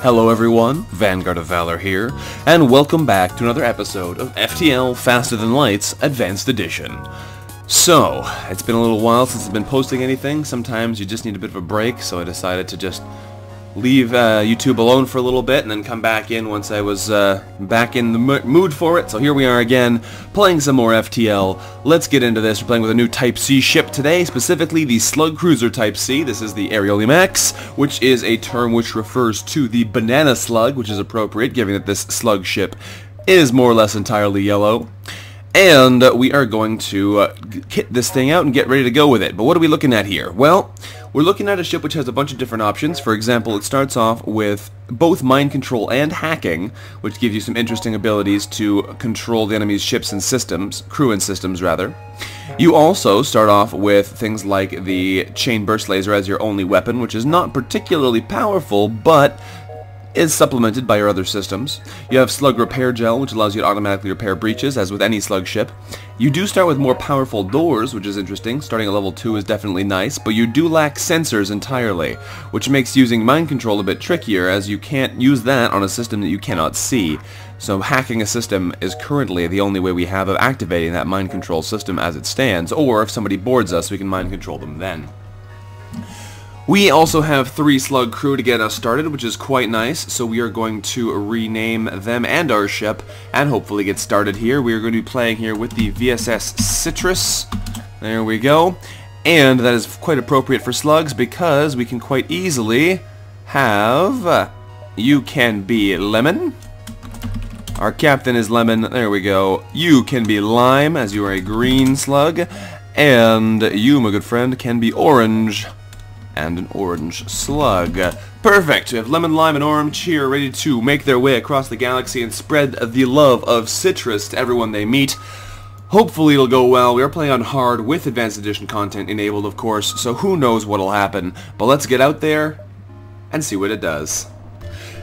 Hello everyone, Vanguard of Valor here, and welcome back to another episode of FTL Faster Than Light's Advanced Edition. So, it's been a little while since I've been posting anything. Sometimes you just need a bit of a break, so I decided to just leave YouTube alone for a little bit and then come back in once I was back in the mood for it. So here we are again, playing some more FTL. Let's get into this. We're playing with a new Type C ship today, specifically the Slug Cruiser Type C. This is the Areolimax, which is a term which refers to the banana slug, which is appropriate given that this slug ship is more or less entirely yellow. And we are going to kit this thing out and get ready to go with it. But what are we looking at here? Well, we're looking at a ship which has a bunch of different options. For example, it starts off with both mind control and hacking, which gives you some interesting abilities to control the enemy's ships and systems, crew and systems rather. You also start off with things like the chain burst laser as your only weapon, which is not particularly powerful, but is supplemented by your other systems. You have slug repair gel, which allows you to automatically repair breaches, as with any slug ship. You do start with more powerful doors, which is interesting. Starting at level 2 is definitely nice, but you do lack sensors entirely, which makes using mind control a bit trickier, as you can't use that on a system that you cannot see. So hacking a system is currently the only way we have of activating that mind control system as it stands, or if somebody boards us, we can mind control them then. We also have 3 slug crew to get us started, which is quite nice, so we are going to rename them and our ship, and hopefully get started here. We are going to be playing here with the VSS Citrus. There we go. And that is quite appropriate for slugs, because we can quite easily have... You can be Lemon. Our captain is Lemon. There we go. You can be Lime, as you are a green slug. And you, my good friend, can be Orange. And an orange slug. Perfect! We have Lemon, Lime, and Orange here ready to make their way across the galaxy and spread the love of citrus to everyone they meet. Hopefully it'll go well. We are playing on hard with Advanced Edition content enabled, of course, so who knows what'll happen. But let's get out there and see what it does.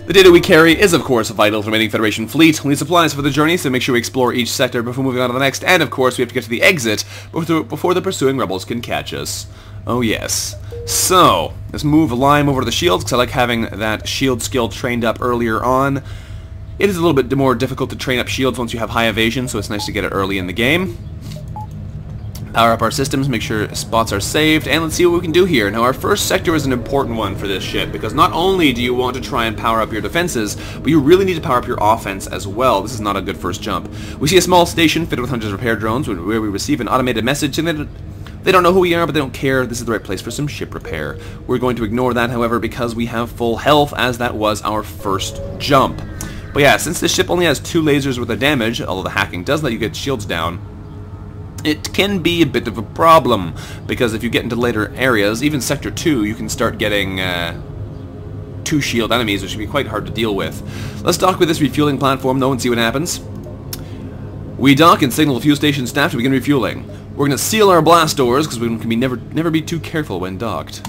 The data we carry is, of course, vital for the remaining Federation fleet. We need supplies for the journey, so make sure we explore each sector before moving on to the next, and, of course, we have to get to the exit before the pursuing rebels can catch us. Oh, yes. So, let's move Lime over to the shields, because I like having that shield skill trained up earlier on. It is a little bit more difficult to train up shields once you have high evasion, so it's nice to get it early in the game. Power up our systems, make sure spots are saved, and let's see what we can do here. Now, our first sector is an important one for this ship, because not only do you want to try and power up your defenses, but you really need to power up your offense as well. This is not a good first jump. We see a small station fitted with hundreds of repair drones, where we receive an automated message, and then they don't know who we are, but they don't care. This is the right place for some ship repair. We're going to ignore that, however, because we have full health, as that was our first jump. But yeah, since this ship only has 2 lasers worth of damage, although the hacking does let you get shields down, it can be a bit of a problem, because if you get into later areas, even Sector 2, you can start getting 2 shield enemies, which can be quite hard to deal with. Let's dock with this refueling platform, though, and see what happens. We dock and signal fuel station staff to begin refueling. We're going to seal our blast doors, because we can be never be too careful when docked.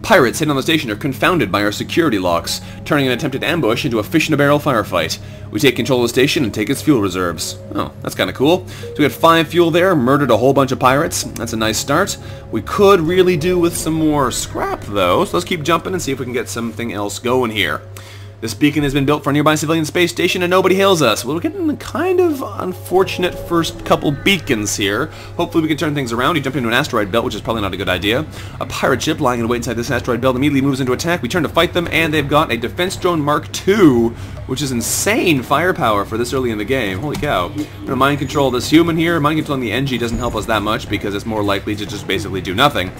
Pirates hidden on the station are confounded by our security locks, turning an attempted ambush into a fish-in-a-barrel firefight. We take control of the station and take its fuel reserves. Oh, that's kind of cool. So we had 5 fuel there, murdered a whole bunch of pirates. That's a nice start. We could really do with some more scrap, though, so let's keep jumping and see if we can get something else going here. This beacon has been built for a nearby civilian space station, and nobody hails us. Well, we're getting a kind of unfortunate first couple beacons here. Hopefully we can turn things around. He jumped into an asteroid belt, which is probably not a good idea. A pirate ship lying in wait inside this asteroid belt immediately moves into attack. We turn to fight them, and they've got a Defense Drone Mark II, which is insane firepower for this early in the game. Holy cow. We're going to mind control this human here. Mind controlling the Engi doesn't help us that much, because it's more likely to just basically do nothing.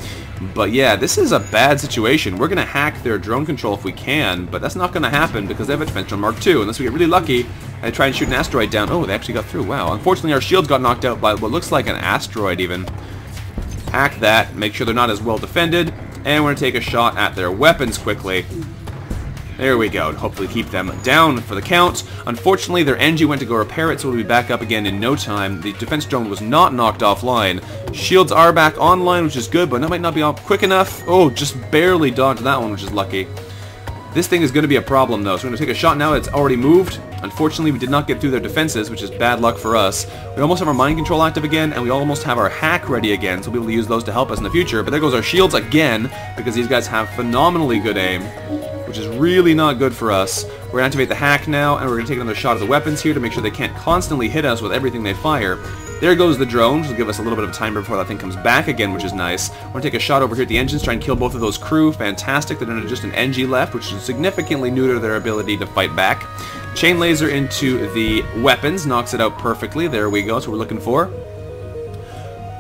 But yeah, this is a bad situation. We're going to hack their drone control if we can, but that's not going to happen because they have a Defense Drone Mark II, unless we get really lucky and try and shoot an asteroid down. Oh, they actually got through. Wow. Unfortunately, our shields got knocked out by what looks like an asteroid even. Hack that, make sure they're not as well defended, and we're going to take a shot at their weapons quickly. There we go, and hopefully keep them down for the count. Unfortunately, their Engi went to go repair it, so we'll be back up again in no time. The Defense Drone was not knocked offline. Shields are back online, which is good, but that might not be off quick enough. Oh, just barely dodged that one, which is lucky. This thing is going to be a problem, though, so we're going to take a shot now that's already moved. Unfortunately, we did not get through their defenses, which is bad luck for us. We almost have our mind control active again, and we almost have our hack ready again, so we'll be able to use those to help us in the future. But there goes our shields again, because these guys have phenomenally good aim. which is really not good for us. We're going to activate the hack now, and we're going to take another shot at the weapons here to make sure they can't constantly hit us with everything they fire. There goes the drone, which will give us a little bit of time before that thing comes back again, which is nice. I want to take a shot over here at the engines, try and kill both of those crew. Fantastic. They're just an Engi left, which should significantly neuter their ability to fight back. Chain laser into the weapons, knocks it out perfectly. There we go, that's what we're looking for.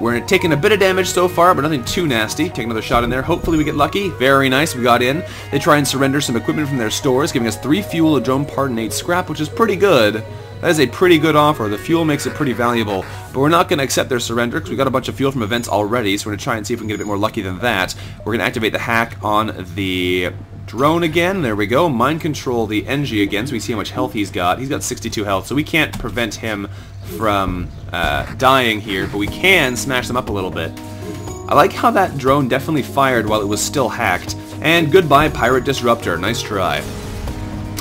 We're taking a bit of damage so far, but nothing too nasty. Take another shot in there. Hopefully we get lucky. Very nice. We got in. They try and surrender some equipment from their stores, giving us 3 fuel, a drone part, and 8 scrap, which is pretty good. That is a pretty good offer. The fuel makes it pretty valuable. But we're not going to accept their surrender because we got a bunch of fuel from events already, so we're going to try and see if we can get a bit more lucky than that. We're going to activate the hack on the drone again. There we go. Mind control the Engi again so we see how much health he's got. He's got 62 health, so we can't prevent him from dying here, but we can smash them up a little bit. I like how that drone definitely fired while it was still hacked. And goodbye, Pirate Disruptor. Nice try.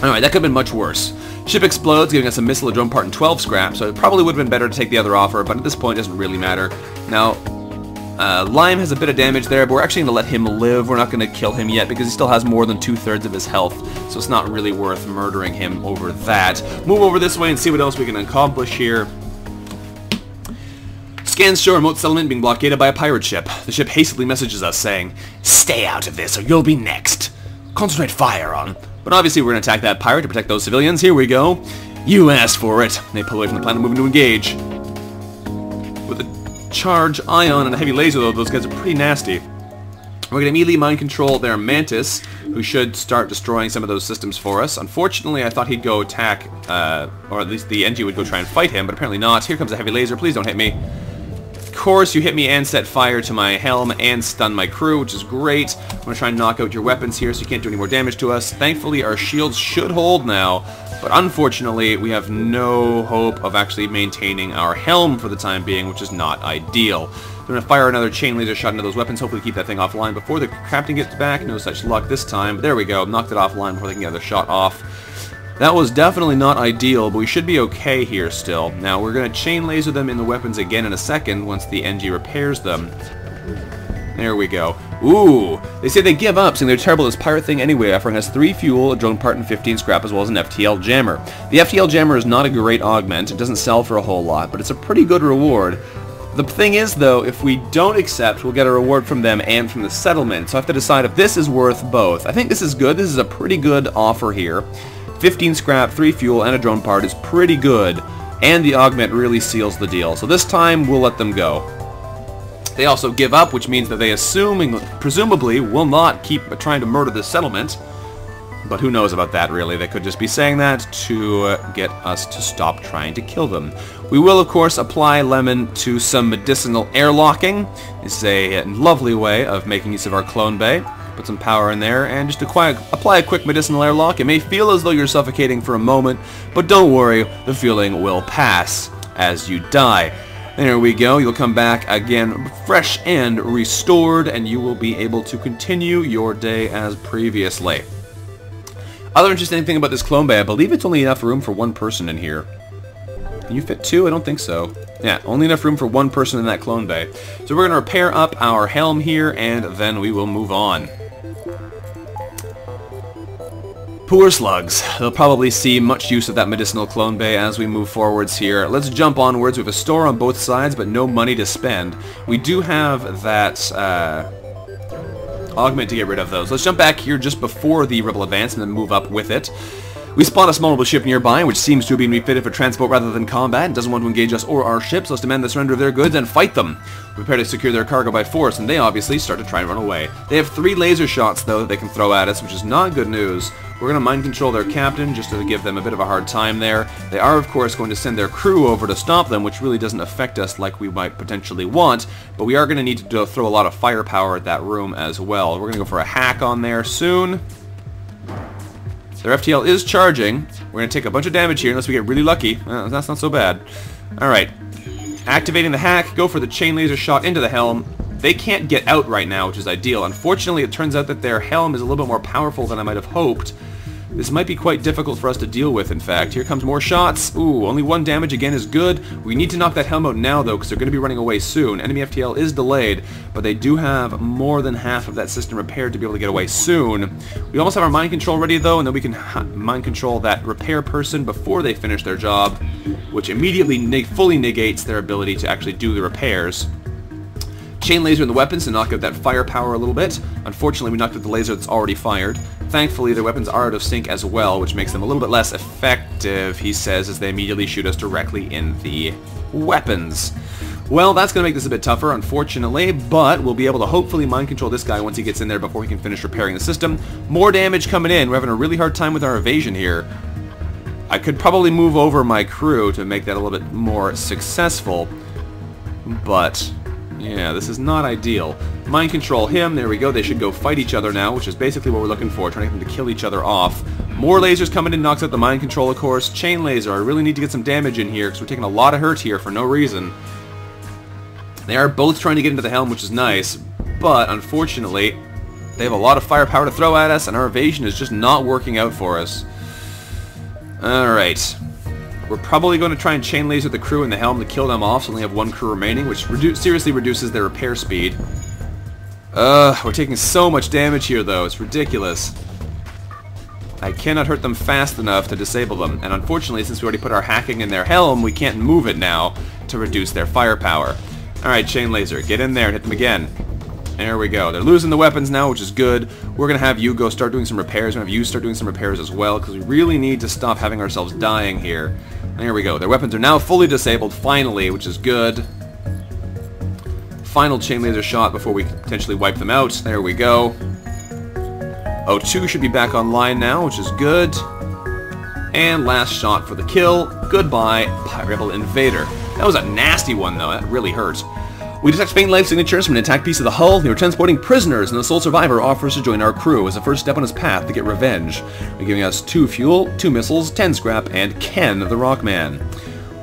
Alright, that could have been much worse. Ship explodes, giving us a missile, a drone part, and 12 scrap, so it probably would have been better to take the other offer, but at this point it doesn't really matter. Now, Lime has a bit of damage there, but we're actually going to let him live. We're not going to kill him yet because he still has more than 2/3 of his health, so it's not really worth murdering him over that. Move over this way and see what else we can accomplish here. Scans show a remote settlement being blockaded by a pirate ship. The ship hastily messages us saying, "Stay out of this or you'll be next. Concentrate fire on." But obviously we're going to attack that pirate to protect those civilians. Here we go. You asked for it. They pull away from the planet, moving to engage. With a charge ion and a heavy laser, though, those guys are pretty nasty. We're going to immediately mind control their Mantis, who should start destroying some of those systems for us. Unfortunately, I thought he'd go attack, or at least the Engi would go try and fight him, but apparently not. Here comes a heavy laser. Please don't hit me. Of course, you hit me and set fire to my helm and stun my crew, which is great. I'm going to try and knock out your weapons here so you can't do any more damage to us. Thankfully, our shields should hold now, but unfortunately, we have no hope of actually maintaining our helm for the time being, which is not ideal. We're going to fire another chain laser shot into those weapons, hopefully keep that thing offline before the captain gets back. No such luck this time. There we go. Knocked it offline before they can get their shot off. That was definitely not ideal, but we should be okay here still. Now, we're going to chain laser them in the weapons again in a second once the Engi repairs them. There we go. Ooh! They say they give up, saying they're terrible at this pirate thing anyway, offering us 3 fuel, a drone part, and 15 scrap, as well as an FTL jammer. The FTL jammer is not a great augment. It doesn't sell for a whole lot, but it's a pretty good reward. The thing is, though, if we don't accept, we'll get a reward from them and from the settlement, so I have to decide if this is worth both. I think this is good. This is a pretty good offer here. 15 scrap, 3 fuel, and a drone part is pretty good, and the augment really seals the deal. So this time, we'll let them go. They also give up, which means that they presumably will not keep trying to murder this settlement. But who knows about that, really. They could just be saying that to get us to stop trying to kill them. We will, of course, apply Lemon to some medicinal airlocking. It's a lovely way of making use of our clone bay. Put some power in there, and just apply a quick medicinal airlock. It may feel as though you're suffocating for a moment, but don't worry, the feeling will pass as you die. There we go, you'll come back again fresh and restored, and you will be able to continue your day as previously. Other interesting thing about this clone bay, I believe it's only enough room for one person in here. Can you fit 2? I don't think so. Yeah, only enough room for one person in that clone bay. So we're going to repair up our helm here, and then we will move on. Poor slugs. They'll probably see much use of that medicinal clone bay as we move forwards here. Let's jump onwards. We have a store on both sides, but no money to spend. We do have that augment to get rid of those. Let's jump back here just before the Rebel advance and then move up with it. We spot a small ship nearby, which seems to have been refitted for transport rather than combat, and doesn't want to engage us or our ships. Let's demand the surrender of their goods and fight them. Prepare to secure their cargo by force, and they obviously start to try and run away. They have 3 laser shots, though, that they can throw at us, which is not good news. We're going to mind control their captain, just to give them a bit of a hard time there. They are, of course, going to send their crew over to stop them, which really doesn't affect us like we might potentially want, but we are going to need to throw a lot of firepower at that room as well. We're going to go for a hack on there soon. Their FTL is charging. We're going to take a bunch of damage here unless we get really lucky. That's not so bad. Alright. Activating the hack. Go for the chain laser shot into the helm. They can't get out right now, which is ideal. Unfortunately, it turns out that their helm is a little bit more powerful than I might have hoped. This might be quite difficult for us to deal with, in fact. Here comes more shots. Ooh, only one damage again is good. We need to knock that helm out now, though, because they're going to be running away soon. Enemy FTL is delayed, but they do have more than half of that system repaired to be able to get away soon. We almost have our mind control ready, though, and then we can mind control that repair person before they finish their job, which immediately fully negates their ability to actually do the repairs. Chain laser in the weapons to knock out that firepower a little bit. Unfortunately, we knocked out the laser that's already fired. Thankfully, their weapons are out of sync as well, which makes them a little bit less effective, he says, as they immediately shoot us directly in the weapons. Well, that's going to make this a bit tougher, unfortunately, but we'll be able to hopefully mind control this guy once he gets in there before he can finish repairing the system. More damage coming in. We're having a really hard time with our evasion here. I could probably move over my crew to make that a little bit more successful, but... yeah, this is not ideal. Mind control him. There we go. They should go fight each other now, which is basically what we're looking for, trying to get them to kill each other off. More lasers coming in, knocks out the mind control, of course. Chain laser. I really need to get some damage in here, because we're taking a lot of hurt here for no reason. They are both trying to get into the helm, which is nice, but unfortunately, they have a lot of firepower to throw at us, and our evasion is just not working out for us. Alright. We're probably going to try and chain laser the crew and the helm to kill them off, so we only have one crew remaining, which seriously reduces their repair speed. We're taking so much damage here, though. It's ridiculous. I cannot hurt them fast enough to disable them, and unfortunately, since we already put our hacking in their helm, we can't move it now to reduce their firepower. Alright, chain laser. Get in there and hit them again. There we go. They're losing the weapons now, which is good. We're going to have you go start doing some repairs. We're going to have you start doing some repairs as well, because we really need to stop having ourselves dying here. There we go. Their weapons are now fully disabled, finally, which is good. Final chain laser shot before we potentially wipe them out. There we go. O2 should be back online now, which is good. And last shot for the kill. Goodbye, Rebel Invader. That was a nasty one, though. That really hurt. We detect faint life signatures from an attack piece of the hull. They were transporting prisoners, and the sole survivor offers to join our crew as the first step on his path to get revenge. They're giving us 2 fuel, 2 missiles, 10 scrap, and Ken the Rockman.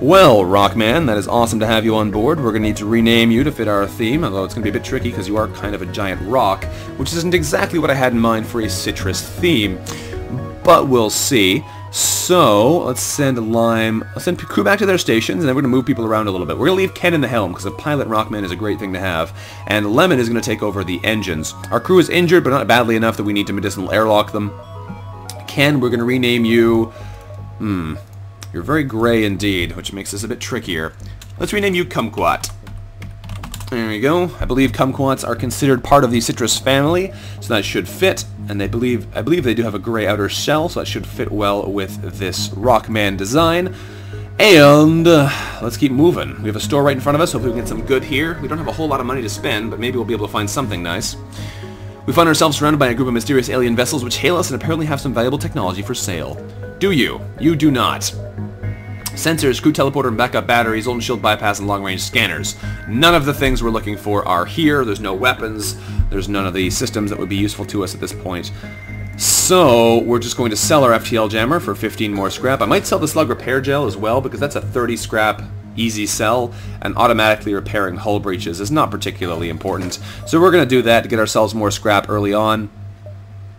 Well, Rockman, that is awesome to have you on board. We're going to need to rename you to fit our theme, although it's going to be a bit tricky because you are kind of a giant rock, which isn't exactly what I had in mind for a citrus theme. But we'll see. So, let's send Lime... I'll send crew back to their stations, and then we're going to move people around a little bit. We're going to leave Ken in the helm, because a pilot Rockman is a great thing to have. And Lemon is going to take over the engines. Our crew is injured, but not badly enough that we need to medicinal airlock them. Ken, we're going to rename you... You're very gray indeed, which makes this a bit trickier. Let's rename you Kumquat. There we go. I believe kumquats are considered part of the citrus family, so that should fit. And I believe they do have a gray outer shell, so that should fit well with this Rockman design. And let's keep moving. We have a store right in front of us. Hopefully we can get some good here. We don't have a whole lot of money to spend, but maybe we'll be able to find something nice. We find ourselves surrounded by a group of mysterious alien vessels which hail us and apparently have some valuable technology for sale. Do you? You do not. Sensors, crew teleporter, and backup batteries, Zoltan shield bypass, and long-range scanners. None of the things we're looking for are here. There's no weapons. There's none of the systems that would be useful to us at this point. So, we're just going to sell our FTL jammer for 15 more scrap. I might sell the slug repair gel as well, because that's a 30 scrap easy sell, and automatically repairing hull breaches is not particularly important. So we're going to do that to get ourselves more scrap early on,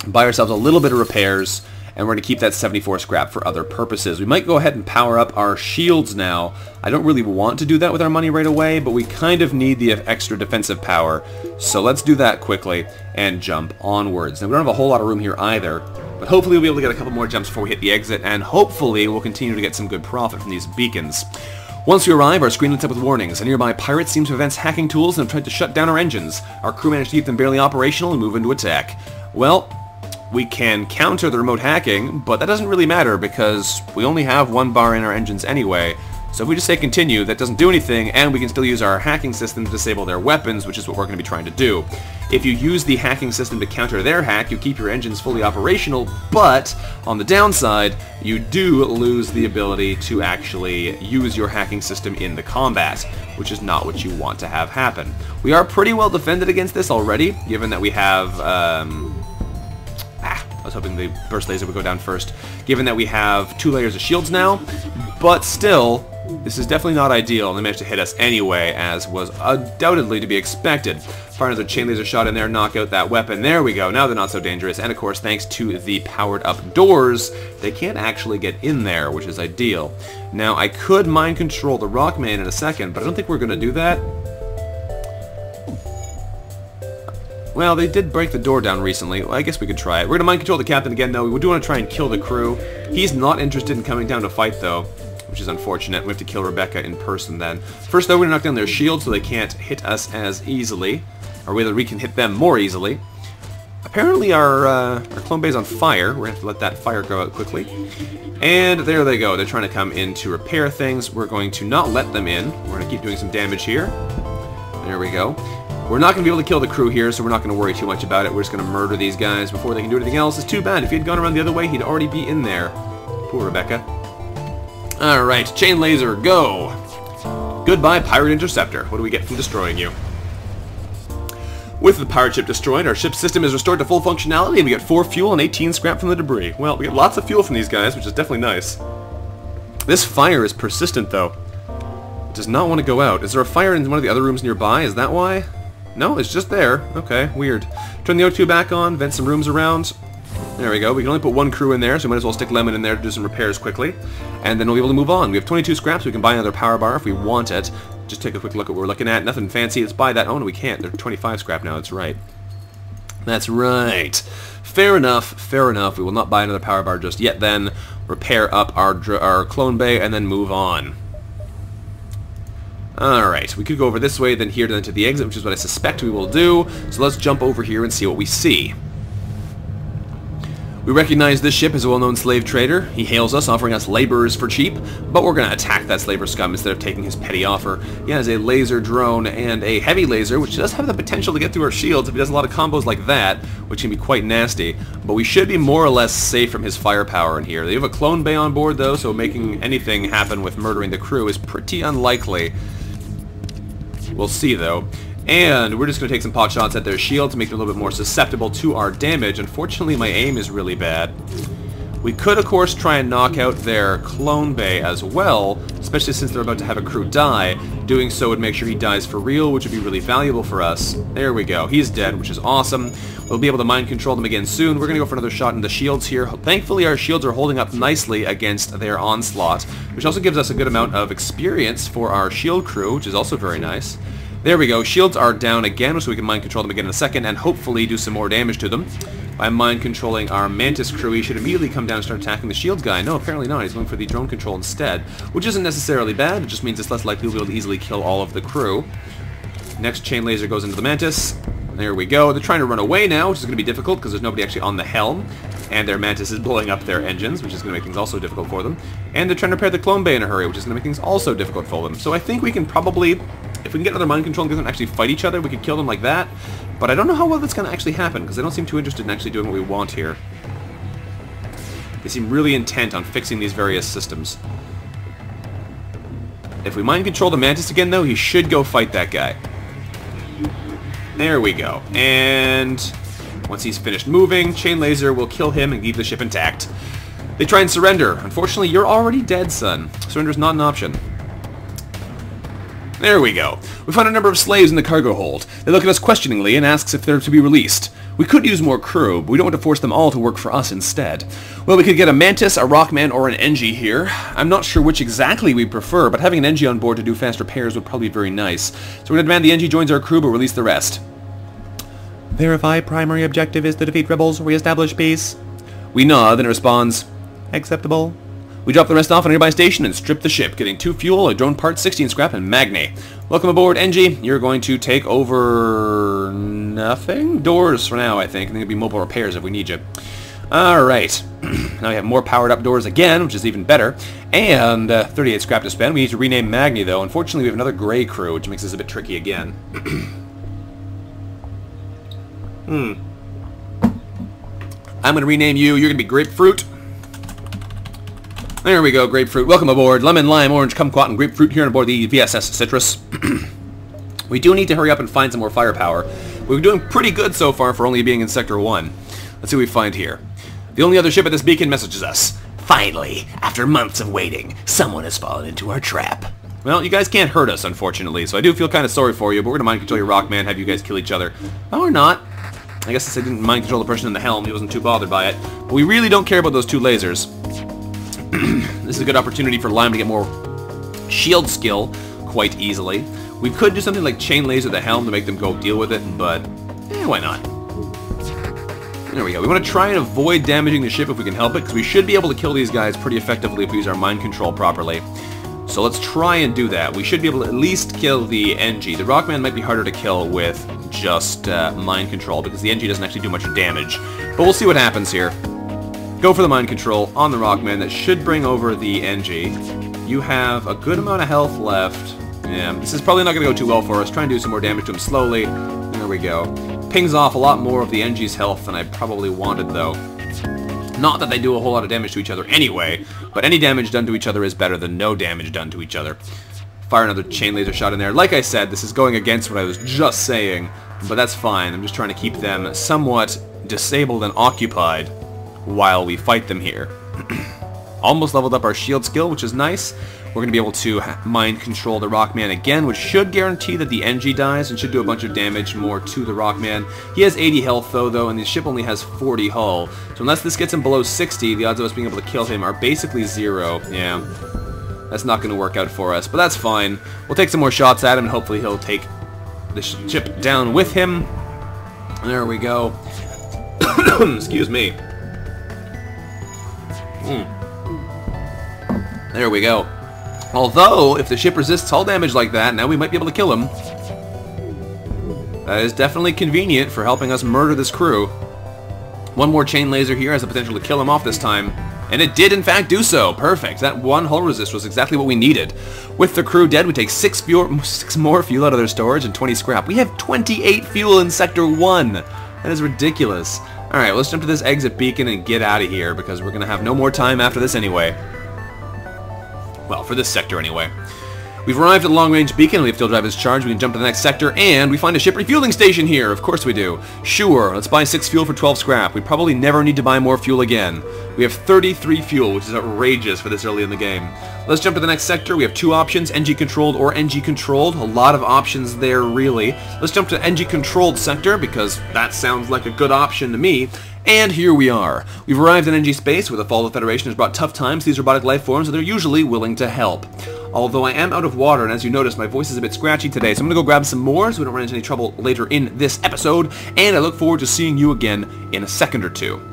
buy ourselves a little bit of repairs, and we're going to keep that 74 scrap for other purposes. We might go ahead and power up our shields now. I don't really want to do that with our money right away, but we kind of need the extra defensive power. So let's do that quickly and jump onwards. Now, we don't have a whole lot of room here either, but hopefully we'll be able to get a couple more jumps before we hit the exit, and hopefully we'll continue to get some good profit from these beacons. Once we arrive, our screen lights up with warnings. A nearby pirate seems to have advanced hacking tools and have tried to shut down our engines. Our crew managed to keep them barely operational and move into attack. Well... we can counter the remote hacking, but that doesn't really matter because we only have one bar in our engines anyway. So if we just say continue, that doesn't do anything, and we can still use our hacking system to disable their weapons, which is what we're going to be trying to do. If you use the hacking system to counter their hack, you keep your engines fully operational, but on the downside, you do lose the ability to actually use your hacking system in the combat, which is not what you want to have happen. We are pretty well defended against this already, given that we have... I was hoping the burst laser would go down first, given that we have 2 layers of shields now, but still, This is definitely not ideal, and they managed to hit us anyway, as was undoubtedly to be expected. Fire another chain laser shot in there, knock out that weapon. There we go, now they're not so dangerous. And of course, thanks to the powered up doors, they can't actually get in there, which is ideal. Now, I could mind control the Rockman in a second, but I don't think we're going to do that. Well, they did break the door down recently. Well, I guess we could try it. We're going to mind control the captain again, though. We do want to try and kill the crew. He's not interested in coming down to fight, though, which is unfortunate. We have to kill Rebecca in person, then. First, though, we're going to knock down their shield so they can't hit us as easily, or whether we can hit them more easily. Apparently, our clone bay is on fire. We're going to have to let that fire go out quickly. And there they go. They're trying to come in to repair things. We're going to not let them in. We're going to keep doing some damage here. There we go. We're not going to be able to kill the crew here, so we're not going to worry too much about it. We're just going to murder these guys before they can do anything else. It's too bad. If he had gone around the other way, he'd already be in there. Poor Rebecca. Alright, chain laser, go! Goodbye, pirate interceptor. What do we get from destroying you? With the pirate ship destroyed, our ship system is restored to full functionality, and we get 4 fuel and 18 scrap from the debris. Well, we get lots of fuel from these guys, which is definitely nice. This fire is persistent, though. It does not want to go out. Is there a fire in one of the other rooms nearby? Is that why? No, it's just there. Okay, weird. Turn the O2 back on, vent some rooms around. There we go. We can only put 1 crew in there, so we might as well stick Lemon in there to do some repairs quickly. And then we'll be able to move on. We have 22 scraps. We can buy another power bar if we want it. Just take a quick look at what we're looking at. Nothing fancy. Let's buy that. Oh, no, we can't. They're 25 scrap now. That's right. That's right. Fair enough. Fair enough. We will not buy another power bar just yet then. Repair up our clone bay and then move on. Alright, we could go over this way, then here, then to the exit, which is what I suspect we will do. So let's jump over here and see what we see. We recognize this ship as a well-known slave trader. He hails us, offering us laborers for cheap, but we're going to attack that slaver scum instead of taking his petty offer. He has a laser drone and a heavy laser, which does have the potential to get through our shields if he does a lot of combos like that, which can be quite nasty. But we should be more or less safe from his firepower in here. They have a clone bay on board, though, so making anything happen with murdering the crew is pretty unlikely. We'll see, though. And we're just going to take some pot shots at their shield to make them a little bit more susceptible to our damage. Unfortunately, my aim is really bad. We could, of course, try and knock out their clone bay as well, especially since they're about to have a crew die. Doing so would make sure he dies for real, which would be really valuable for us. There we go. He's dead, which is awesome. We'll be able to mind control them again soon. We're going to go for another shot in the shields here. Thankfully, our shields are holding up nicely against their onslaught, which also gives us a good amount of experience for our shield crew, which is also very nice. There we go. Shields are down again, so we can mind control them again in a second and hopefully do some more damage to them. By mind controlling our Mantis crew, he should immediately come down and start attacking the shields guy. No, apparently not. He's going for the drone control instead, which isn't necessarily bad. It just means it's less likely we'll be able to easily kill all of the crew. Next chain laser goes into the Mantis. There we go. They're trying to run away now, which is going to be difficult because there's nobody actually on the helm. And their Mantis is blowing up their engines, which is going to make things also difficult for them. And they're trying to repair the clone bay in a hurry, which is going to make things also difficult for them. So I think we can probably, if we can get another mind control and get them to actually fight each other, we could kill them like that. But I don't know how well that's going to actually happen, because they don't seem too interested in actually doing what we want here. They seem really intent on fixing these various systems. If we mind control the Mantis again, though, he should go fight that guy. There we go. And once he's finished moving, chain laser will kill him and leave the ship intact. They try and surrender. Unfortunately, you're already dead, son. Surrender's not an option. There we go. We find a number of slaves in the cargo hold. They look at us questioningly and ask if they're to be released. We could use more crew, but we don't want to force them all to work for us instead. Well, we could get a Mantis, a Rockman, or an Engi here. I'm not sure which exactly we prefer, but having an Engi on board to do fast repairs would probably be very nice. So we're going to demand the Engi joins our crew, but release the rest. Verify primary objective is to defeat rebels, re-establish peace. We nod, then it responds, acceptable. We drop the rest off at a nearby station and strip the ship, getting 2 fuel, a drone part, 16 scrap, and Magni. Welcome aboard, Engi. You're going to take over nothing? Doors for now, I think. I think it'll be mobile repairs if we need you. Alright. Now we have more powered up doors again, which is even better. And 38 scrap to spend. We need to rename Magni, though. Unfortunately, we have another gray crew, which makes this a bit tricky again. I'm going to rename you. You're going to be Grapefruit. There we go, Grapefruit. Welcome aboard. Lemon, lime, orange, kumquat, and Grapefruit here on board the VSS Citrus. We do need to hurry up and find some more firepower. We've been doing pretty good so far for only being in Sector 1. Let's see what we find here. The only other ship at this beacon messages us. Finally, after months of waiting, someone has fallen into our trap. Well, you guys can't hurt us, unfortunately, so I do feel kind of sorry for you, but we're gonna mind control your Rockman, have you guys kill each other. Oh, or not. I guess since I didn't mind control the person in the helm, he wasn't too bothered by it. But we really don't care about those two lasers. This is a good opportunity for Lime to get more shield skill quite easily. We could do something like chain laser the helm to make them go deal with it, but why not? There we go. We want to try and avoid damaging the ship if we can help it, because we should be able to kill these guys pretty effectively if we use our mind control properly. So let's try and do that. We should be able to at least kill the Engi. The Rockman might be harder to kill with just mind control, because the Engi doesn't actually do much damage. But we'll see what happens here. Go for the mind control on the Rockman. That should bring over the Engi. You have a good amount of health left. Yeah, this is probably not going to go too well for us. Try and do some more damage to him slowly. There we go. Pings off a lot more of the Engi's health than I probably wanted, though. Not that they do a whole lot of damage to each other anyway, but any damage done to each other is better than no damage done to each other. Fire another chain laser shot in there. Like I said, this is going against what I was just saying, but that's fine. I'm just trying to keep them somewhat disabled and occupied while we fight them here. Almost leveled up our shield skill, which is nice. We're going to be able to mind control the Rockman again, which should guarantee that the Engi dies and should do a bunch of damage more to the Rockman. He has 80 health, though, and the ship only has 40 hull. So unless this gets him below 60, the odds of us being able to kill him are basically zero. Yeah, that's not going to work out for us, but that's fine. We'll take some more shots at him, and hopefully he'll take the ship down with him. There we go. Excuse me. There we go. Although, if the ship resists hull damage like that, now we might be able to kill him. That is definitely convenient for helping us murder this crew. One more chain laser here has the potential to kill him off this time. And it did, in fact, do so. Perfect. That one hull resist was exactly what we needed. With the crew dead, we take six more fuel out of their storage and 20 scrap. We have 28 fuel in Sector 1. That is ridiculous. Alright, let's jump to this exit beacon and get out of here, because we're going to have no more time after this anyway. Well, for this sector anyway. We've arrived at the long-range beacon, we have FTL drive is charged, we can jump to the next sector, and we find a ship refueling station here! Of course we do. Sure, let's buy 6 fuel for 12 scrap. We probably never need to buy more fuel again. We have 33 fuel, which is outrageous for this early in the game. Let's jump to the next sector. We have two options, NG controlled or NG controlled. A lot of options there, really. Let's jump to NG controlled sector, because that sounds like a good option to me. And here we are. We've arrived in NG space, where the fall of the Federation has brought tough times to these robotic life forms, and they're usually willing to help. Although I am out of water, and as you notice, my voice is a bit scratchy today, so I'm gonna go grab some more so we don't run into any trouble later in this episode, and I look forward to seeing you again in a second or two.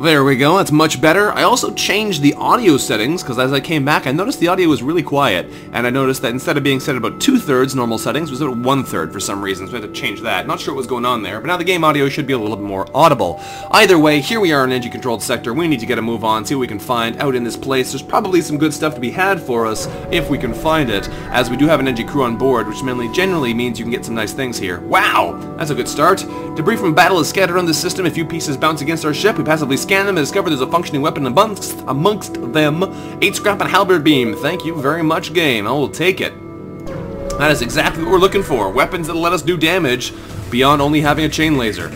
There we go, that's much better. I also changed the audio settings, because as I came back, I noticed the audio was really quiet, and I noticed that instead of being set at about 2/3 normal settings, it was at 1/3 for some reason, so I had to change that. Not sure what was going on there, but now the game audio should be a little bit more audible. Either way, here we are in an NG-controlled sector. We need to get a move on, see what we can find out in this place. There's probably some good stuff to be had for us, if we can find it, as we do have an NG crew on board, which generally means you can get some nice things here. Wow! That's a good start. Debris from battle is scattered on this system. A few pieces bounce against our ship. We passively scan them and discover there's a functioning weapon amongst them. 8 scrap and Halberd Beam. Thank you very much, game. I will take it. That is exactly what we're looking for. Weapons that let us do damage beyond only having a chain laser.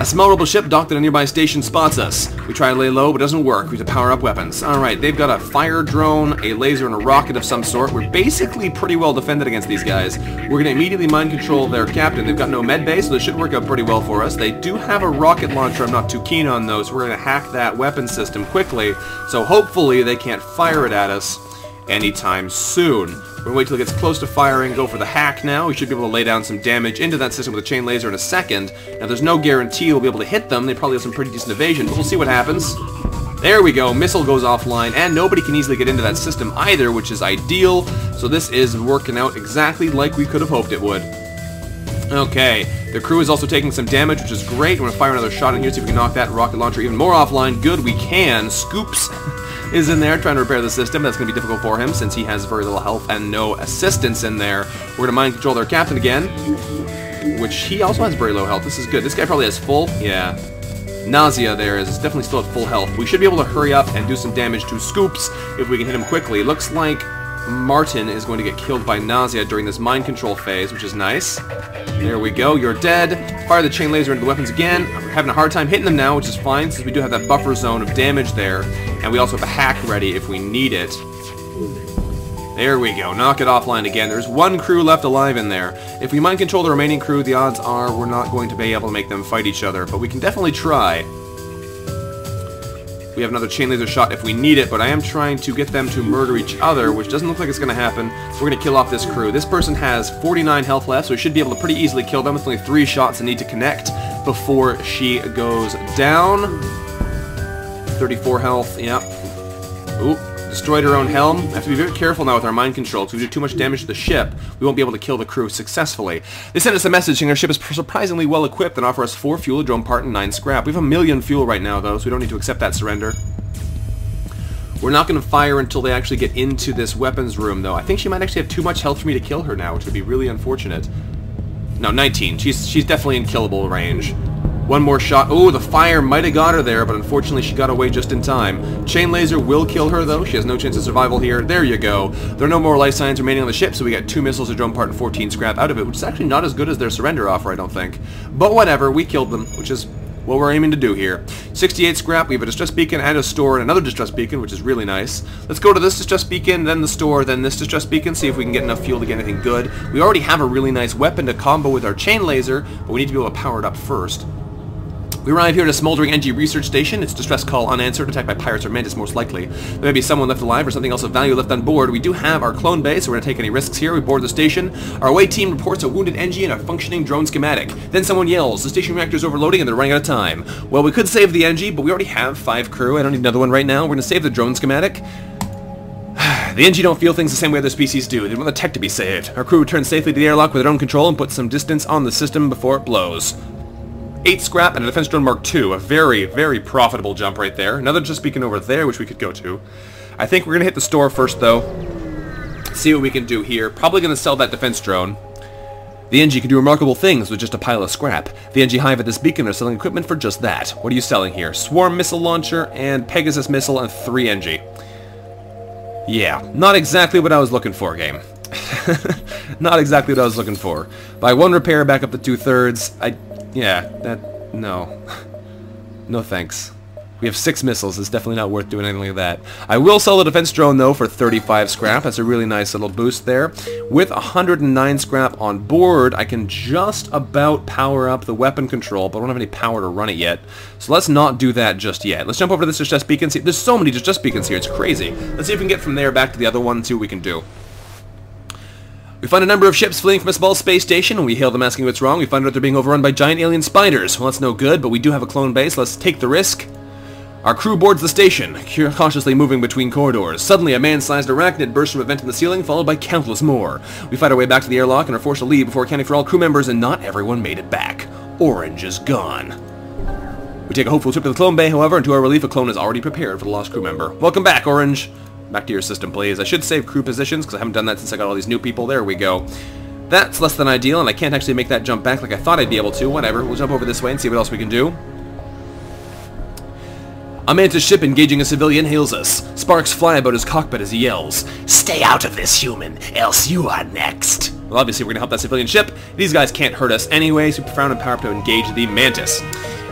A small rebel ship docked at a nearby station spots us. We try to lay low, but it doesn't work. We have to power up weapons. Alright, they've got a fire drone, a laser, and a rocket of some sort. We're basically pretty well defended against these guys. We're going to immediately mind control their captain. They've got no med bay, so this should work out pretty well for us. They do have a rocket launcher I'm not too keen on, though, so we're going to hack that weapon system quickly. So hopefully they can't fire it at us anytime soon. We're going to wait till it gets close to firing, go for the hack now. We should be able to lay down some damage into that system with a chain laser in a second. Now, there's no guarantee we'll be able to hit them. They probably have some pretty decent evasion, but we'll see what happens. There we go. Missile goes offline, and nobody can easily get into that system either, which is ideal. So this is working out exactly like we could have hoped it would. Okay, the crew is also taking some damage, which is great. We're going to fire another shot in here, see if we can knock that rocket launcher even more offline. Good, we can. Scoops is in there trying to repair the system. That's going to be difficult for him since he has very little health and no assistance in there. We're going to mind control their captain again, which he also has very low health. This is good. This guy probably has full, yeah. Nausea there is definitely still at full health. We should be able to hurry up and do some damage to Scoops if we can hit him quickly. Looks like Martin is going to get killed by nausea during this mind control phase, which is nice. There we go, you're dead. Fire the chain laser into the weapons again. We're having a hard time hitting them now, which is fine, since we do have that buffer zone of damage there. And And we also have a hack ready if we need it. There we go. Knock it offline again. There's one crew left alive in there. If we mind control the remaining crew, the odds are we're not going to be able to make them fight each other, but we can definitely try. We have another chain laser shot if we need it, but I am trying to get them to murder each other, which doesn't look like it's going to happen. We're going to kill off this crew. This person has 49 health left, so we should be able to pretty easily kill them with only 3 shots and need to connect before she goes down. 34 health, yep. Oop, destroyed her own helm. I have to be very careful now with our mind control, because if we do too much damage to the ship, we won't be able to kill the crew successfully. They sent us a message saying our ship is surprisingly well equipped and offer us 4 fuel, a drone part, and 9 scrap. We have 1 million fuel right now, though, so we don't need to accept that surrender. We're not going to fire until they actually get into this weapons room, though. I think she might actually have too much health for me to kill her now, which would be really unfortunate. No, 19. She's definitely in killable range. One more shot. Oh, the fire might have got her there, but unfortunately she got away just in time. Chain laser will kill her, though. She has no chance of survival here. There you go. There are no more life signs remaining on the ship, so we got 2 missiles, a drum part, and 14 scrap out of it, which is actually not as good as their surrender offer, I don't think. But whatever, we killed them, which is what we're aiming to do here. 68 scrap, we have a distress beacon and a store and another distress beacon, which is really nice. Let's go to this distress beacon, then the store, then this distress beacon, see if we can get enough fuel to get anything good. We already have a really nice weapon to combo with our chain laser, but we need to be able to power it up first. We arrive here at a smoldering Engi research station. It's distress call unanswered, attacked by pirates or Mantis most likely. There may be someone left alive or something else of value left on board. We do have our clone bay, so we're going to take any risks here. We board the station. Our away team reports a wounded Engi and a functioning drone schematic. Then someone yells, the station reactor's overloading and they're running out of time. Well, we could save the Engi, but we already have 5 crew. I don't need another one right now. We're going to save the drone schematic. The Engi don't feel things the same way other species do. They want the tech to be saved. Our crew returns safely to the airlock with their own control and puts some distance on the system before it blows. 8 scrap and a Defense Drone Mark II. A very, very profitable jump right there. Another just beacon over there, which we could go to. I think we're going to hit the store first, though. See what we can do here. Probably going to sell that defense drone. The Engi can do remarkable things with just a pile of scrap. The Engi Hive at this beacon are selling equipment for just that. What are you selling here? Swarm missile launcher and Pegasus missile and 3 Engi. Yeah, not exactly what I was looking for, game. Not exactly what I was looking for. Buy 1 repair, back up to 2/3. Yeah, that... no. No thanks. We have 6 missiles, it's definitely not worth doing anything like that. I will sell the defense drone, though, for 35 scrap. That's a really nice little boost there. With 109 scrap on board, I can just about power up the weapon control, but I don't have any power to run it yet. So let's not do that just yet. Let's jump over to this distress beacon. See, there's so many distress beacons here, it's crazy. Let's see if we can get from there back to the other one and see what we can do. We find a number of ships fleeing from a small space station, and we hail them asking what's wrong. We find out they're being overrun by giant alien spiders. Well, that's no good, but we do have a clone base. Let's take the risk. Our crew boards the station, cautiously moving between corridors. Suddenly, a man-sized arachnid bursts from a vent in the ceiling, followed by countless more. We fight our way back to the airlock and are forced to leave before accounting for all crew members, and not everyone made it back. Orange is gone. We take a hopeful trip to the clone bay, however, and to our relief, a clone is already prepared for the lost crew member. Welcome back, Orange. Back to your system, please. I should save crew positions, because I haven't done that since I got all these new people. There we go. That's less than ideal, and I can't actually make that jump back like I thought I'd be able to. Whatever. We'll jump over this way and see what else we can do. A Mantis ship engaging a civilian hails us. Sparks fly about his cockpit as he yells, "Stay out of this, human, else you are next." Well, obviously, we're going to help that civilian ship. These guys can't hurt us anyway, so we frown and power up to engage the Mantis.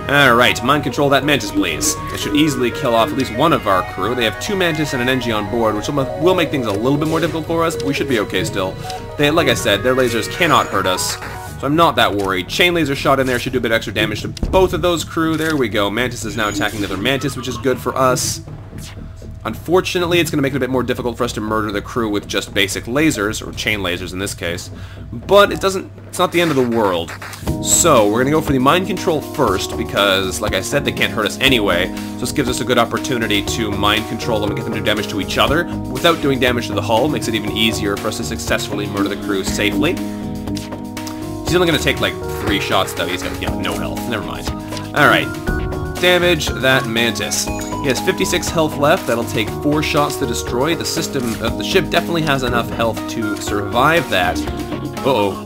Alright, mind control that Mantis, please. It should easily kill off at least one of our crew. They have 2 Mantis and an Engi on board, which will make things a little bit more difficult for us, but we should be okay still. They, like I said, their lasers cannot hurt us, so I'm not that worried. Chain laser shot in there should do a bit extra damage to both of those crew. There we go. Mantis is now attacking another Mantis, which is good for us. Unfortunately, it's going to make it a bit more difficult for us to murder the crew with just basic lasers, or chain lasers in this case, but it's not the end of the world. So, we're going to go for the mind control first, because, like I said, they can't hurt us anyway, so this gives us a good opportunity to mind control them and get them to do damage to each other, without doing damage to the hull. Makes it even easier for us to successfully murder the crew safely. He's only going to take, like, 3 shots, though. He's got no health. Never mind. Alright. Damage that Mantis. He has 56 health left. That'll take 4 shots to destroy. The system of the ship definitely has enough health to survive that. Uh-oh.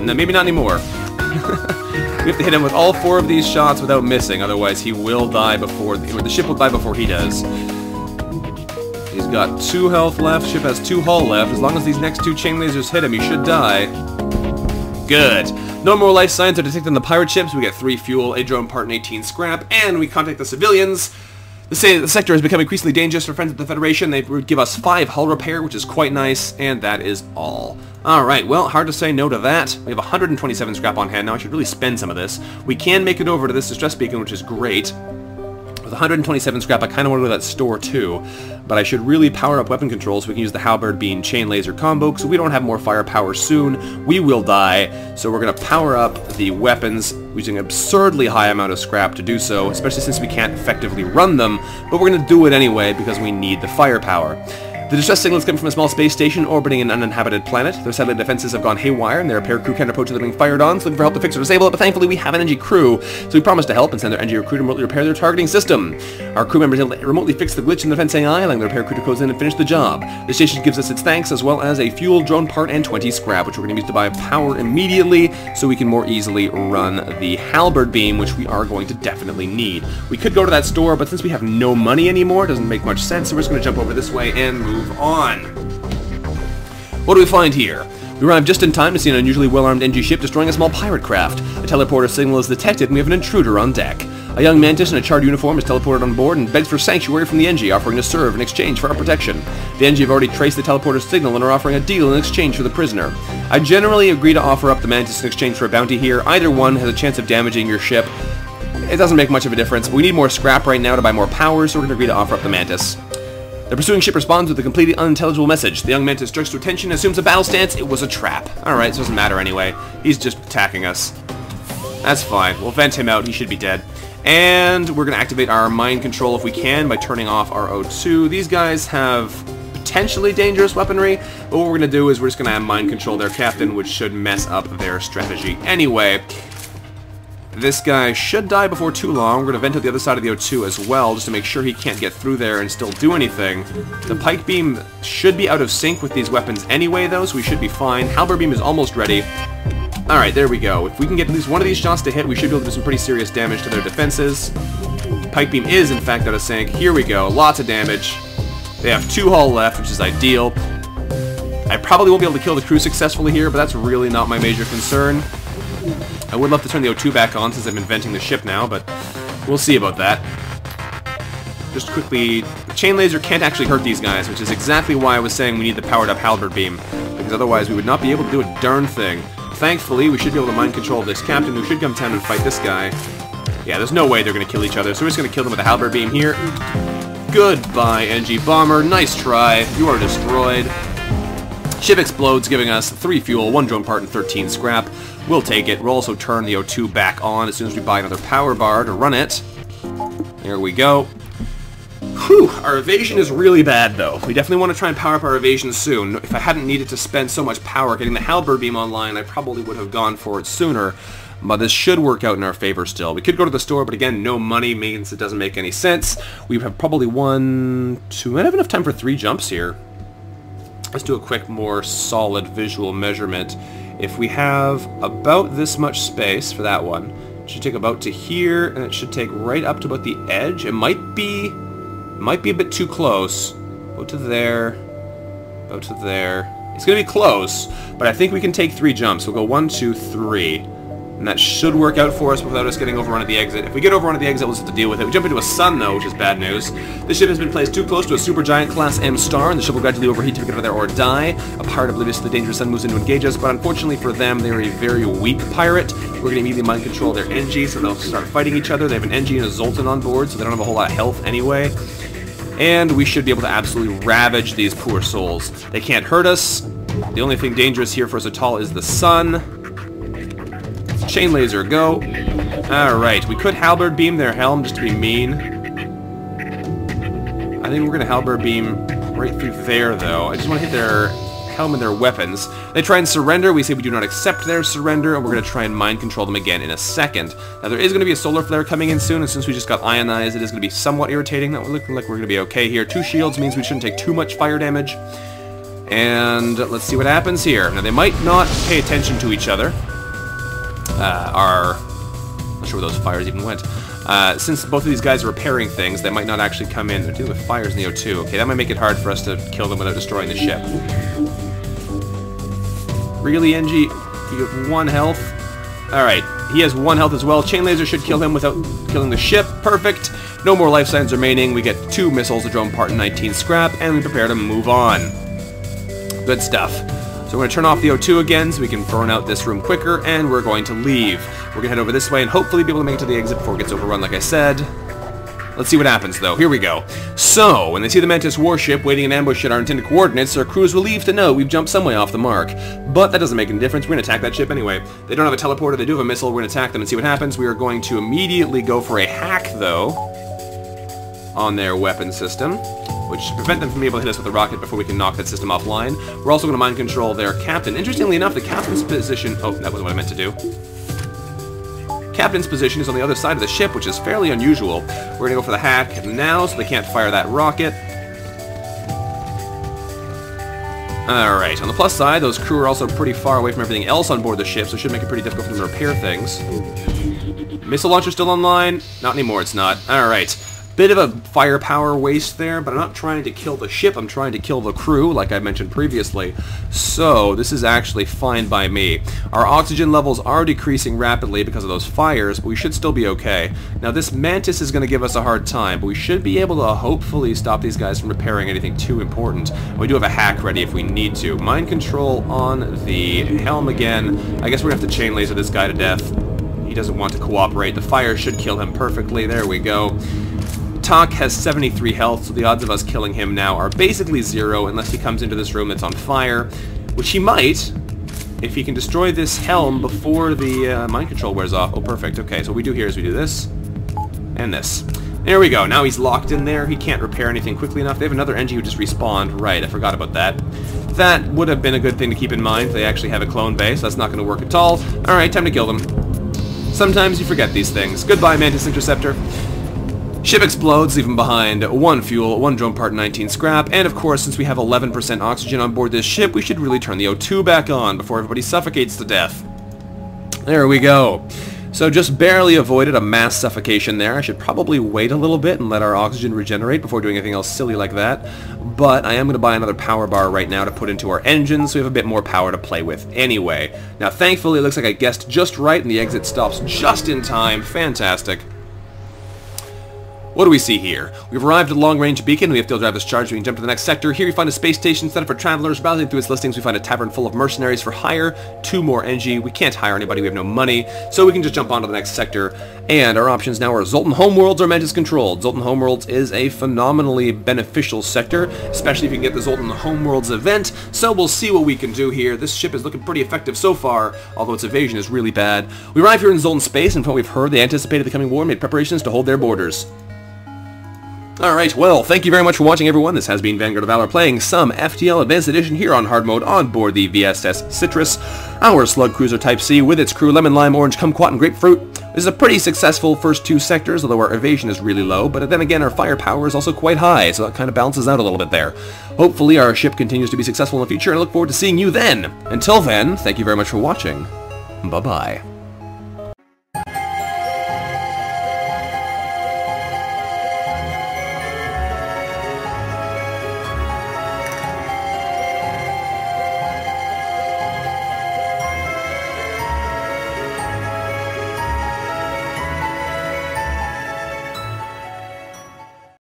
No, maybe not anymore. We have to hit him with all 4 of these shots without missing, otherwise he will die before... or the ship will die before he does. He's got 2 health left. Ship has 2 hull left. As long as these next 2 chain lasers hit him, he should die. Good. No more life signs are detected on the pirate ships. We get 3 fuel, a drone part, and 18 scrap, and we contact the civilians The sector has become increasingly dangerous for friends of the Federation. They would give us 5 hull repair, which is quite nice, and that is all. Alright, well, hard to say no to that. We have 127 scrap on hand now. I should really spend some of this. We can make it over to this distress beacon, which is great. With 127 scrap, I kind of want to go to that store too, but I should really power up weapon control so we can use the Halberd Beam chain laser combo, because we don't have more firepower soon. We will die, so we're going to power up the weapons using an absurdly high amount of scrap to do so, especially since we can't effectively run them, but we're going to do it anyway because we need the firepower. The distress signal is coming from a small space station orbiting an uninhabited planet. Their satellite defenses have gone haywire, and their repair crew counter approaches are being fired on, so looking for help to fix or disable it, but thankfully we have an Engi crew, so we promise to help and send their Engi crew to remotely repair their targeting system. Our crew members able to remotely fix the glitch in the defense AI, allowing the repair crew to close in and finish the job. The station gives us its thanks, as well as a fuel, drone part, and 20 scrap, which we're going to use to buy power immediately, so we can more easily run the Halberd Beam, which we are going to definitely need. We could go to that store, but since we have no money anymore, it doesn't make much sense, so we're just going to jump over this way and move on. What do we find here? We arrive just in time to see an unusually well-armed Engi ship destroying a small pirate craft. A teleporter signal is detected and we have an intruder on deck. A young Mantis in a charred uniform is teleported on board and begs for sanctuary from the Engi, offering to serve in exchange for our protection. The Engi have already traced the teleporter's signal and are offering a deal in exchange for the prisoner. I generally agree to offer up the Mantis in exchange for a bounty here. Either one has a chance of damaging your ship. It doesn't make much of a difference. We need more scrap right now to buy more power, so we're going to agree to offer up the Mantis. The pursuing ship responds with a completely unintelligible message. The young Mantis jerks to attention, assumes a battle stance. It was a trap. Alright, so it doesn't matter anyway. He's just attacking us. That's fine. We'll vent him out. He should be dead. And we're going to activate our mind control if we can by turning off our O2. These guys have potentially dangerous weaponry, but what we're going to do is we're just going to mind control their captain, which should mess up their strategy anyway. This guy should die before too long. We're going to vent to the other side of the O2 as well, just to make sure he can't get through there and still do anything. The Pike Beam should be out of sync with these weapons anyway, though, so we should be fine. Halberd Beam is almost ready. Alright, there we go. If we can get at least one of these shots to hit, we should be able to do some pretty serious damage to their defenses. Pike Beam is, in fact, out of sync. Here we go. Lots of damage. They have 2 hull left, which is ideal. I probably won't be able to kill the crew successfully here, but that's really not my major concern. I would love to turn the O2 back on since I've been venting the ship now, but we'll see about that. Just quickly, the chain laser can't actually hurt these guys, which is exactly why I was saying we need the powered up Halberd Beam, because otherwise we would not be able to do a darn thing. Thankfully, we should be able to mind control this captain, who should come down and fight this guy. Yeah, there's no way they're going to kill each other, so we're just going to kill them with a Halberd Beam here. Goodbye, Engi Bomber. Nice try. You are destroyed. Ship explodes, giving us 3 fuel, 1 drone part, and 13 scrap. We'll take it. We'll also turn the O2 back on as soon as we buy another power bar to run it. There we go. Whew! Our evasion is really bad, though. We definitely want to try and power up our evasion soon. If I hadn't needed to spend so much power getting the Halberd Beam online, I probably would have gone for it sooner. But this should work out in our favor still. We could go to the store, but again, no money means it doesn't make any sense. We have probably 1, 2... I don't have enough time for 3 jumps here. Let's do a quick, more solid visual measurement. If we have about this much space for that one, it should take about to here, and it should take right up to about the edge. It might be a bit too close. Go to there, go to there. It's going to be close, but I think we can take 3 jumps. We'll go 1, 2, 3, and that should work out for us without us getting overrun at the exit. If we get overrun at the exit, we'll just have to deal with it. We jump into a sun, though, which is bad news. The ship has been placed too close to a supergiant class M star, and the ship will gradually overheat to get out of there or die. A pirate oblivious to the danger sun moves in to engage us, but unfortunately for them, they are a very weak pirate. We're going to immediately mind control their Engi, so they'll start fighting each other. They have an Engi and a Zoltan on board, so they don't have a whole lot of health anyway. And we should be able to absolutely ravage these poor souls. They can't hurt us. The only thing dangerous here for us at all is the sun. Chain laser, go. Alright, we could Halberd Beam their helm just to be mean. I think we're going to Halberd Beam right through there, though. I just want to hit their helm and their weapons. They try and surrender. We say we do not accept their surrender, and we're going to try and mind control them again in a second. Now, there is going to be a solar flare coming in soon, and since we just got ionized, it is going to be somewhat irritating. That would look like we're going to be okay here. 2 shields means we shouldn't take too much fire damage. And let's see what happens here. Now, they might not pay attention to each other. I'm not sure where those fires even went. Since both of these guys are repairing things, they might not actually come in. They're dealing with fires in the O2. Okay, that might make it hard for us to kill them without destroying the ship. Really, Engi? You have 1 health. Alright, he has one health as well. Chain laser should kill him without killing the ship. Perfect. No more life signs remaining. We get 2 missiles, a drone part, and 19 scrap, and we prepare to move on. Good stuff. So we're going to turn off the O2 again so we can burn out this room quicker, and we're going to leave. We're going to head over this way and hopefully be able to make it to the exit before it gets overrun, like I said. Let's see what happens, though. Here we go. So, when they see the Mantis warship waiting in ambush at our intended coordinates, their crew is relieved to know we've jumped some way off the mark. But that doesn't make any difference. We're going to attack that ship anyway. They don't have a teleporter. They do have a missile. We're going to attack them and see what happens. We are going to immediately go for a hack, though, on their weapon system, which should prevent them from being able to hit us with a rocket before we can knock that system offline. We're also going to mind control their captain. Interestingly enough, the captain's position... Oh, that wasn't what I meant to do. Captain's position is on the other side of the ship, which is fairly unusual. We're going to go for the hack now, so they can't fire that rocket. Alright, on the plus side, those crew are also pretty far away from everything else on board the ship, so it should make it pretty difficult for them to repair things. Missile launcher still online? Not anymore, it's not. Alright, bit of a firepower waste there, but I'm not trying to kill the ship, I'm trying to kill the crew, like I mentioned previously. So, this is actually fine by me. Our oxygen levels are decreasing rapidly because of those fires, but we should still be okay. Now, this Mantis is going to give us a hard time, but we should be able to hopefully stop these guys from repairing anything too important. We do have a hack ready if we need to. Mind control on the helm again. I guess we're going to have to chain laser this guy to death. He doesn't want to cooperate. The fire should kill him perfectly. There we go. Tok has 73 health, so the odds of us killing him now are basically zero unless he comes into this room that's on fire, which he might if he can destroy this helm before the mind control wears off. Oh, perfect. Okay, so what we do here is we do this and this. There we go. Now he's locked in there. He can't repair anything quickly enough. They have another Engi who just respawned. Right, I forgot about that. That would have been a good thing to keep in mind. They actually have a clone bay, so that's not going to work at all. Alright, time to kill them. Sometimes you forget these things. Goodbye, Mantis Interceptor. Ship explodes, leaving behind 1 fuel, 1 drone part, 19 scrap, and of course, since we have 11% oxygen on board this ship, we should really turn the O2 back on before everybody suffocates to death. There we go. So just barely avoided a mass suffocation there. I should probably wait a little bit and let our oxygen regenerate before doing anything else silly like that. But I am going to buy another power bar right now to put into our engines, so we have a bit more power to play with anyway. Now thankfully, it looks like I guessed just right and the exit stops just in time. Fantastic. What do we see here? We've arrived at the long-range beacon. The FTL drive is charged. We can jump to the next sector. Here you find a space station set up for travelers. Browsing through its listings, we find a tavern full of mercenaries for hire. 2 more Engi. We can't hire anybody. We have no money. So we can just jump onto the next sector. And our options now are Zoltan Homeworlds or Mantis Controlled. Zoltan Homeworlds is a phenomenally beneficial sector, especially if you can get the Zoltan Homeworlds event. So we'll see what we can do here. This ship is looking pretty effective so far, although its evasion is really bad. We arrive here in Zoltan space, and from what we've heard, they anticipated the coming war and made preparations to hold their borders. Alright, well, thank you very much for watching, everyone. This has been Vanguard of Valor playing some FTL Advanced Edition here on Hard Mode on board the VSS Citrus, our Slug Cruiser Type C with its crew Lemon, Lime, Orange, Kumquat, and Grapefruit. This is a pretty successful first 2 sectors, although our evasion is really low, but then again our firepower is also quite high, so that kind of balances out a little bit there. Hopefully our ship continues to be successful in the future, and I look forward to seeing you then. Until then, thank you very much for watching. Bye-bye.